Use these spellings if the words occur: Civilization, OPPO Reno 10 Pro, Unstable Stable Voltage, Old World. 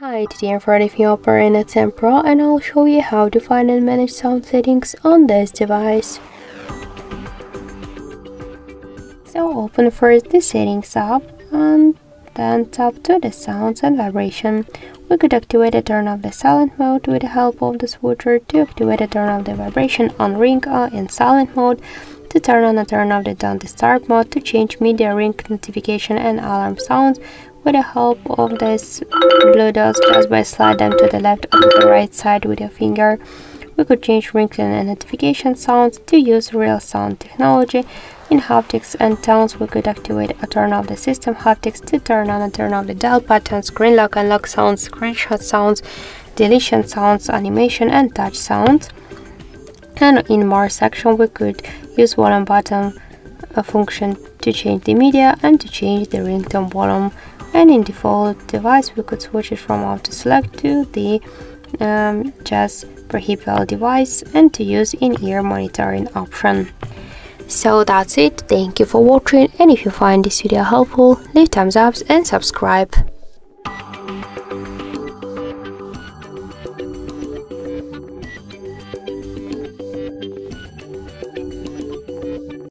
Hi, today I'm Friday from OPPO Reno 10 Pro and I'll show you how to find and manage sound settings on this device. So open first the settings app and then tap to the sounds and vibration. We could activate a turn off the silent mode with the help of the switcher to activate a turn off the vibration on ring in silent mode, to turn on and turn off the don't disturb mode, to change media ring notification and alarm sounds with the help of these blue dots just by slide them to the left or the right side with your finger. We could change ringtone and notification sounds to use real sound technology. In haptics and tones, we could activate a turn off the system haptics to turn on and turn off the dial pattern, screen lock and lock sounds, screenshot sounds, deletion sounds, animation and touch sounds. And in more section, we could use volume button function to change the media and to change the ringtone volume. And in default device, we could switch it from auto select to the just peripheral device and to use in-ear monitoring option. So that's it. Thank you for watching, and if you find this video helpful, leave thumbs up and subscribe.